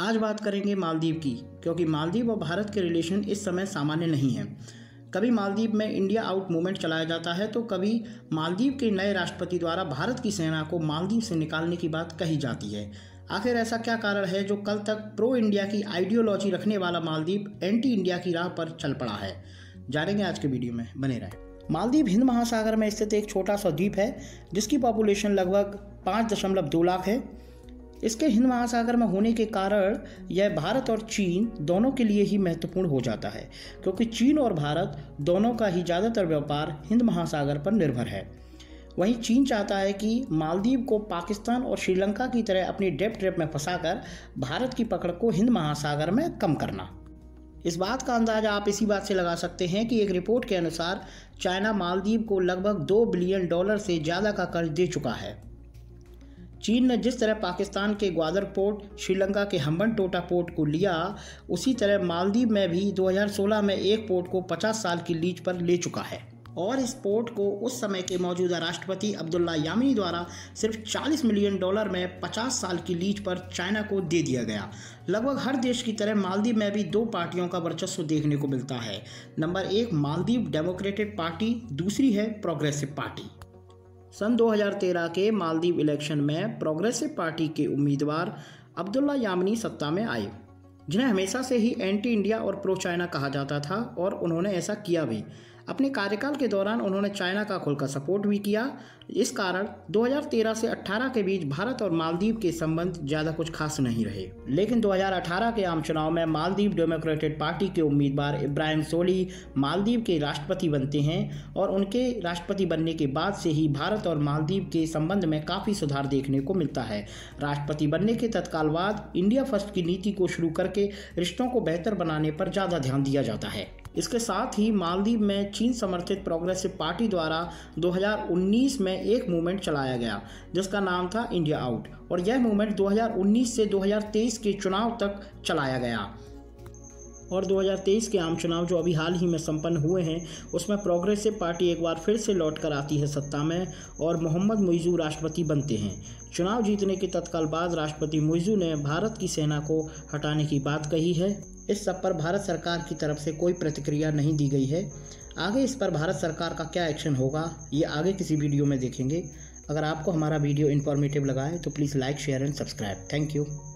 आज बात करेंगे मालदीव की, क्योंकि मालदीव और भारत के रिलेशन इस समय सामान्य नहीं है। कभी मालदीव में इंडिया आउट मूवमेंट चलाया जाता है तो कभी मालदीव के नए राष्ट्रपति द्वारा भारत की सेना को मालदीव से निकालने की बात कही जाती है। आखिर ऐसा क्या कारण है जो कल तक प्रो इंडिया की आइडियोलॉजी रखने वाला मालदीव एंटी इंडिया की राह पर चल पड़ा है, जानेंगे आज के वीडियो में, बने रहें। मालदीव हिंद महासागर में स्थित एक छोटा सा द्वीप है जिसकी पॉपुलेशन लगभग 5.2 लाख है। इसके हिंद महासागर में होने के कारण यह भारत और चीन दोनों के लिए ही महत्वपूर्ण हो जाता है, क्योंकि चीन और भारत दोनों का ही ज़्यादातर व्यापार हिंद महासागर पर निर्भर है। वहीं चीन चाहता है कि मालदीव को पाकिस्तान और श्रीलंका की तरह अपनी डेब्ट ट्रैप में फंसाकर भारत की पकड़ को हिंद महासागर में कम करना। इस बात का अंदाज़ा आप इसी बात से लगा सकते हैं कि एक रिपोर्ट के अनुसार चाइना मालदीव को लगभग $2 बिलियन से ज़्यादा का कर्ज दे चुका है। चीन ने जिस तरह पाकिस्तान के ग्वादर पोर्ट, श्रीलंका के हम्बन टोटा पोर्ट को लिया, उसी तरह मालदीव में भी 2016 में एक पोर्ट को 50 साल की लीज पर ले चुका है। और इस पोर्ट को उस समय के मौजूदा राष्ट्रपति अब्दुल्ला यामिनी द्वारा सिर्फ $40 मिलियन में 50 साल की लीज पर चाइना को दे दिया गया। लगभग हर देश की तरह मालदीव में भी दो पार्टियों का वर्चस्व देखने को मिलता है। नंबर 1 मालदीव डेमोक्रेटिक पार्टी, दूसरी है प्रोग्रेसिव पार्टी। सन 2013 के मालदीव इलेक्शन में प्रोग्रेसिव पार्टी के उम्मीदवार अब्दुल्ला यामिनी सत्ता में आए, जिन्हें हमेशा से ही एंटी इंडिया और प्रो चाइना कहा जाता था, और उन्होंने ऐसा किया भी। अपने कार्यकाल के दौरान उन्होंने चाइना का खुलकर सपोर्ट भी किया। इस कारण 2013 से 2018 के बीच भारत और मालदीव के संबंध ज़्यादा कुछ खास नहीं रहे। लेकिन 2018 के आम चुनाव में मालदीव डेमोक्रेटिक पार्टी के उम्मीदवार इब्राहिम सोली मालदीव के राष्ट्रपति बनते हैं, और उनके राष्ट्रपति बनने के बाद से ही भारत और मालदीव के संबंध में काफ़ी सुधार देखने को मिलता है। राष्ट्रपति बनने के तत्काल बाद इंडिया फर्स्ट की नीति को शुरू करके रिश्तों को बेहतर बनाने पर ज़्यादा ध्यान दिया जाता है। इसके साथ ही मालदीव में चीन समर्थित प्रोग्रेसिव पार्टी द्वारा 2019 में एक मूवमेंट चलाया गया जिसका नाम था इंडिया आउट, और यह मूवमेंट 2019 से 2023 के चुनाव तक चलाया गया। और 2023 के आम चुनाव जो अभी हाल ही में संपन्न हुए हैं, उसमें प्रोग्रेसिव पार्टी एक बार फिर से लौट कर आती है सत्ता में, और मोहम्मद मुइज़ू राष्ट्रपति बनते हैं। चुनाव जीतने के तत्काल बाद राष्ट्रपति मुइज़ू ने भारत की सेना को हटाने की बात कही है। इस सब पर भारत सरकार की तरफ से कोई प्रतिक्रिया नहीं दी गई है। आगे इस पर भारत सरकार का क्या एक्शन होगा, ये आगे किसी वीडियो में देखेंगे। अगर आपको हमारा वीडियो इन्फॉर्मेटिव लगा है तो please like, share and subscribe. Thank you.